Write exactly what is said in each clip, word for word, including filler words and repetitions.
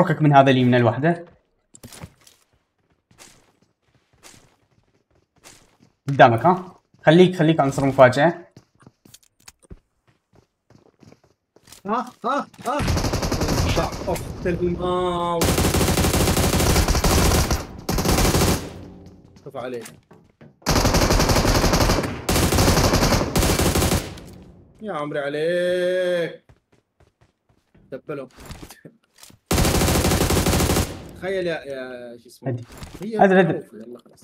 اتركك من هذا اليمنى الوحده. قدامك ها، خليك خليك عنصر مفاجأة. ها ها ها اخت الماو، خف عليه. يا عمري عليك دبلهم. تخيل يا يا شو اسمه هذا، يلا خلاص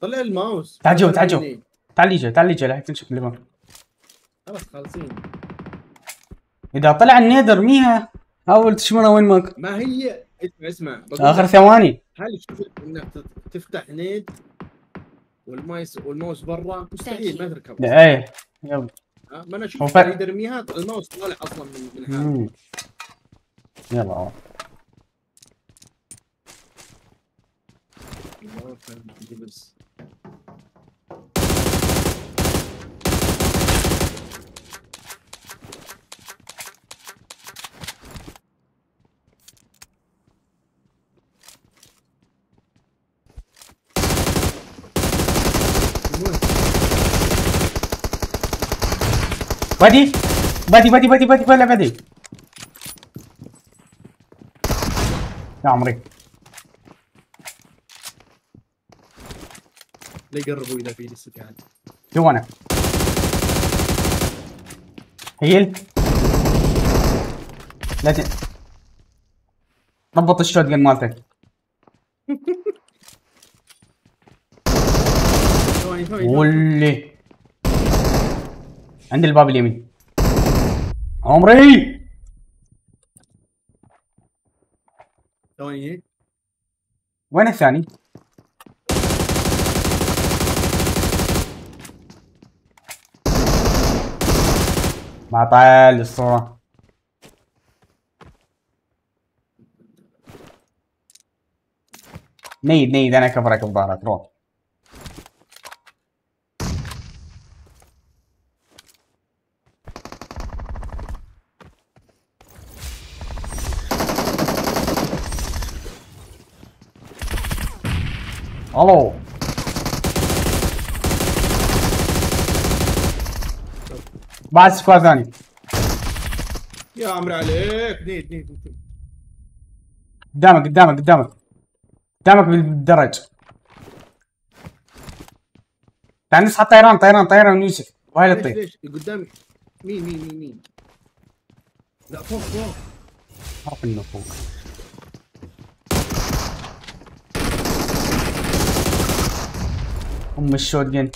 طلع الماوس. تعال جوا تعال جوا تعال جوا تعال جوا لحق تنشف الليفر. خلاص خالصين. اذا طلع النيدر ميها حاول تشمرها وين ماك. ما هي اسمع اسمع اخر ثواني. هل شوف انك تفتح نيد والمايس والماوس برا مستحيل ما تركب. لا ايه يلا. ما انا شفت يرميها الماوس طالع اصلا من من هذا. يلا بس. بدي بدي بدي بدي بدي ولا بدي يا عمري. لا يقربوا اذا في لسه قاعد جوانا. هيل لا ت... ضبط الشوت جن مالتك. ولي عند الباب اليمين عمري. وين الثاني؟ ما طال الصورة. نيد نيد انا كفرك بظهرك روح. الو بعد سكواد ثاني. يا عمري عليك. نيد نيد قدامك قدامك قدامك قدامك بالدرج. تعال نسحب طيران طيران طيران ونيوسف وهي اللي تطير. ليش قدامك؟ مين مين مين مين؟ لا فوق فوق. عارف انه فوق. ام الشوت جن.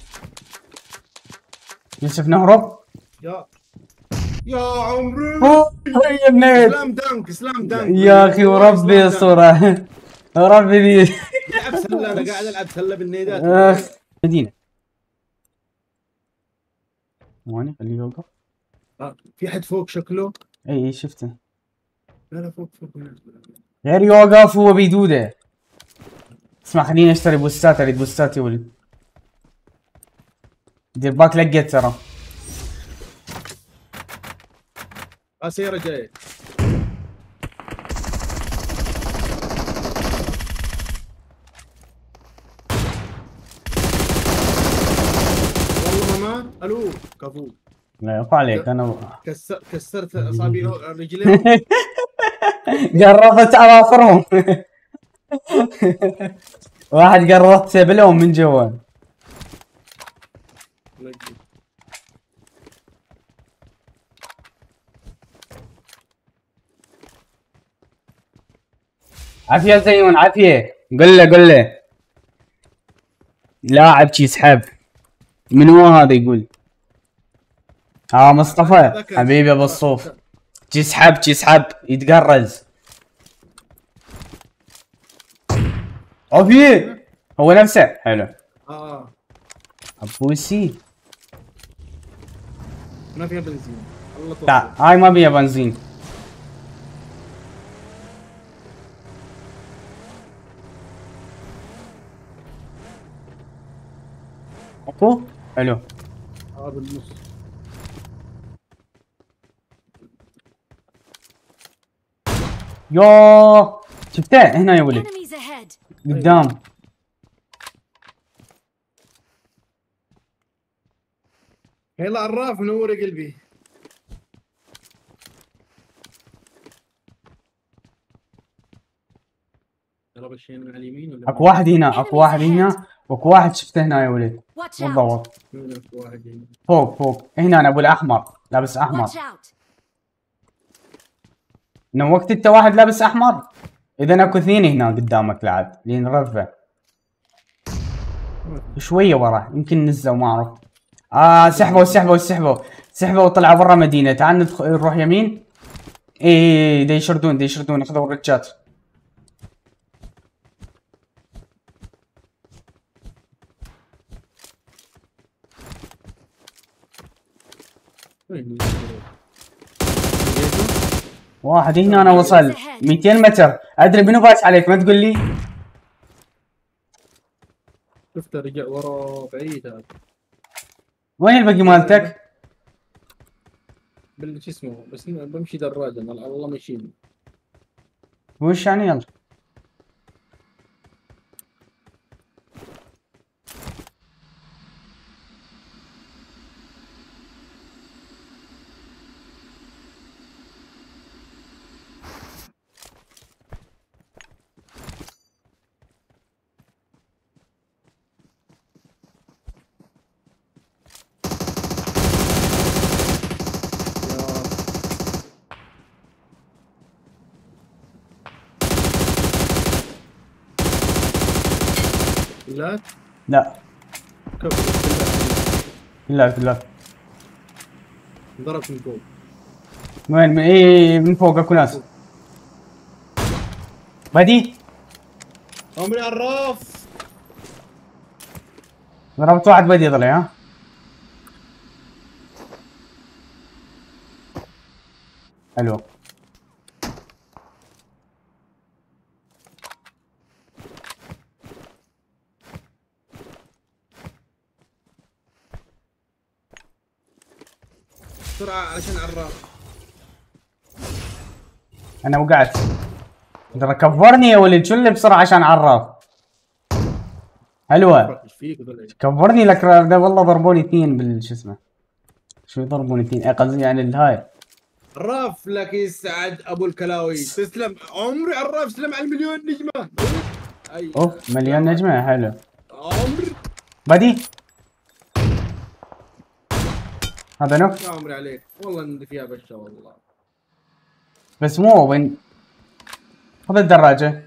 يوسف نهرب. يا يا عمري هي النيل. سلام دانك سلام دانك يا اخي وربي الصوره وربي لي. العب سله، انا قاعد العب سله بالنيدات. اخ مدينه ثواني خليه يوقف. في حد فوق شكله. اي شفته. لا لا فوق فوق غير يوقف هو بيدوده. اسمع خليني اشتري بوستات. اريد بوستات يا ولد. دير باك لقيت ترى أسيرة جاي. والله ما الو كفو. لا يقع عليك انا كسر... كسرت اصابع رجلين. قربت اظافرهم. واحد قربت بلهم من جوا. عافية زيون عافية. قل له قل له لاعب شي سحب. من هو هذا يقول؟ اه مصطفى حبيبي ابو الصوف. شي سحب شي سحب يتقرز. عافية هو نفسه. حلو اه ابوسي. ما فيها بنزين الله. لا هاي ما فيها بنزين. اوه حلو. اه بالنص. يوه شفته هنا يا ولد قدام. يلا عراف منور قلبي. اكو واحد هنا، اكو واحد هنا، واكو واحد شفته هنا يا ولد بالضبط. فوق فوق هنا انا ابو الاحمر لابس احمر. نوقت انت واحد لابس احمر؟ اذا اكو اثنين هنا قدامك لعد لين رفه شويه ورا يمكن نزلوا ما اعرف. اه سحبوا سحبوا سحبوا سحبوا وطلعوا برا مدينه. تعال ندخل نروح يمين. اي دا يشردون دا يشردون اخذوا الرجات. واحد هنا انا وصل مئتين متر. ادري منو باس عليك ما تقول لي. شفته رجع ورا بعيد. هذا وين البقي مالتك؟ بال شو اسمه بس بمشي دراجه انا الله ما يشيلني. وش يعني يلا؟ لا لا لا لا ضربت من فوق. وين؟ اي من فوق اكو ناس. بدي عمري عراف ضربت واحد بدي طلع. ها حلو بسرعة علشان عراف. أنا وقعت. ترى كفرني يا ولد. شو اللي بسرعة عشان عراف؟ حلوة. كفرني لك والله ضربوني اثنين بالش اسمه. شو ضربوني اثنين؟ قصدي يعني الهاي. عراف لك يسعد أبو الكلاوي. تسلم عمري عراف. سلم على المليون نجمة. أوف مليون نجمة حلو. عمري. بدي. هذا نوك يا عمري عليك والله ندف يا بشا والله. بس مو وين خذ الدراجة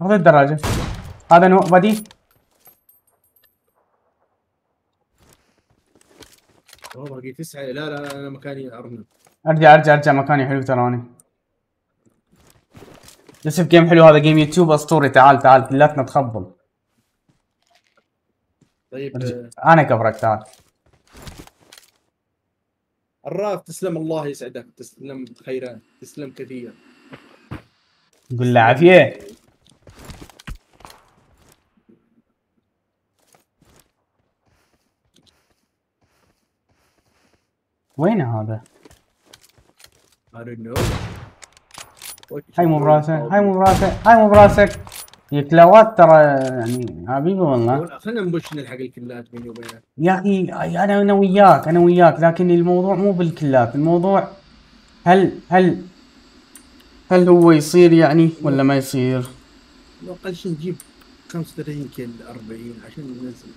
خذ الدراجة. هذا نوك بدي والله باقي تسعة. لا لا انا مكاني ارنب. ارجع ارجع ارجع مكاني حلو تراني. لسه جيم حلو هذا جيم يوتيوب اسطوري. تعال تعال كلاتنا تخبل. طيب انا كفرك تعال عراف. تسلم الله يسعدك. تسلم خيرا. تسلم كثير. قول له عافيه. وين هذا؟ هاي مو براسه هاي مو براسه هاي مو براسك يا كلاوات. ترى يعني حبيبي والله خلينا نبش نلحق الكلات بيني وبينك يا اخي. انا انا وياك انا وياك لكن الموضوع مو بالكلات. الموضوع هل هل هل هو يصير يعني ولا ما يصير؟ لو اقل شيء نجيب خمسة وثلاثين كيل أربعين عشان ننزل.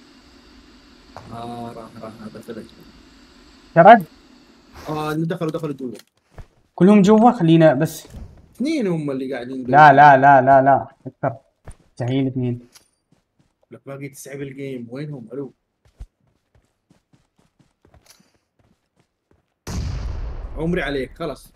اه راح راح هذا فلج ترد. اه دخلوا دخلوا جوا كلهم جوا. خلينا بس اثنين هم اللي قاعدين. لا لا لا لا لا اكثر مستحيل اثنين. لك باقي تسعة بالجيم. وينهم؟ الو عمري عليك خلاص.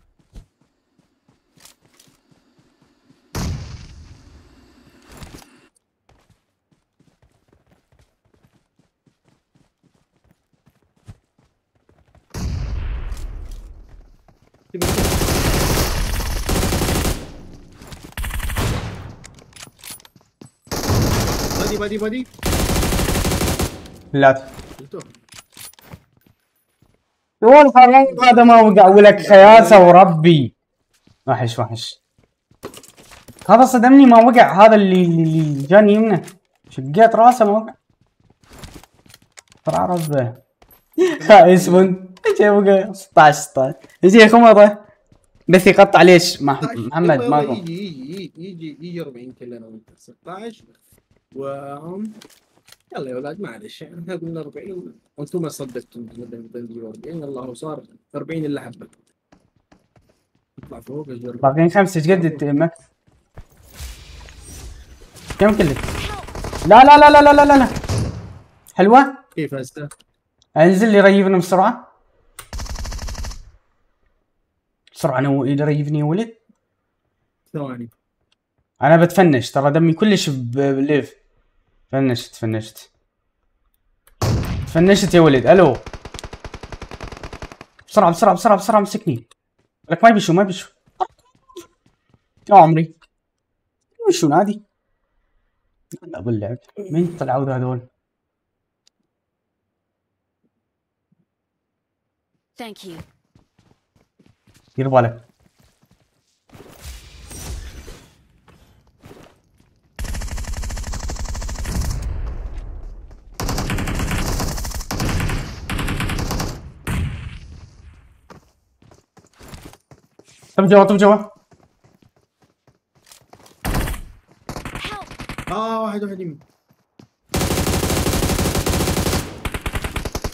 بدي بدي بدي لا يقول حرام هذا ما وقع ولك خياسه وربي. وحش وحش هذا صدمني ما وقع، هذا اللي اللي جاني يمنه شقيت راسه ما وقع. طلع ربه خايس من شي وقع ستة عشر ستة عشر. يجيكم هذا بس يقطع ليش محمد ماكو. يجي يجي يجي أربعين كيلو انا وانت ستة عشر وهم. يلا يا ولاد معلش يعني هذا من أربعين وانتم ما صدقتم أربعين. الله صار أربعين اللي حبكم. اطلع فوق اجرب باقيين خمسه. ايش قد مكس؟ كم كلت؟ لا لا لا لا لا لا لا حلوه؟ كيف هسه؟ انزل لي ريفنا بسرعه. بسرعه نو ريفني يا ولد. ثواني انا بتفنش ترى دمي كلش بليف. فنشت فنشت فنشت يا ولد. الو بسرعه بسرعه بسرعه بسرعه مسكني لك ما يبشو ما يبشو يا عمري يبشو نادي. لا باللعب مين طلعوا ذا هذول؟ ثانك يو. دير بالك طب جوا طب جوا. اه واحد واحد يمين.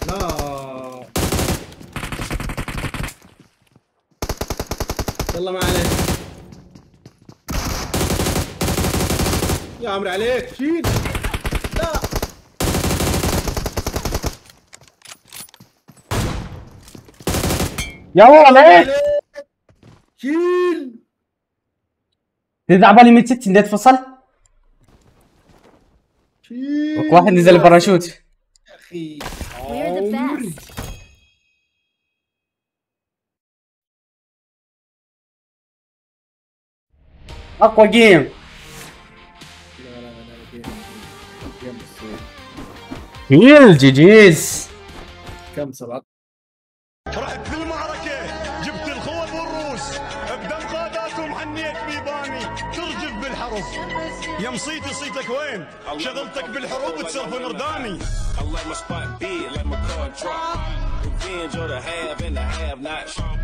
لا يلا ما عليك يا عمري عليك شيل. لا يا ولد شيل. تدري عبالي ميت ستين بديت تفصل؟ شيل واحد نزل الباراشوت يا اخي. اقوى جيم. لا لا لا جيم جيم جي جيز. كم سبعة رحت في المعركة جبت الخوف والروس بدم قاداتهم حنيت بيباني ترجف بالحرب يا مصيتي صيتك وين شغلتك بالحروب تصرف نرداني. الله must fight be let me go and try revenge or the have and the have not.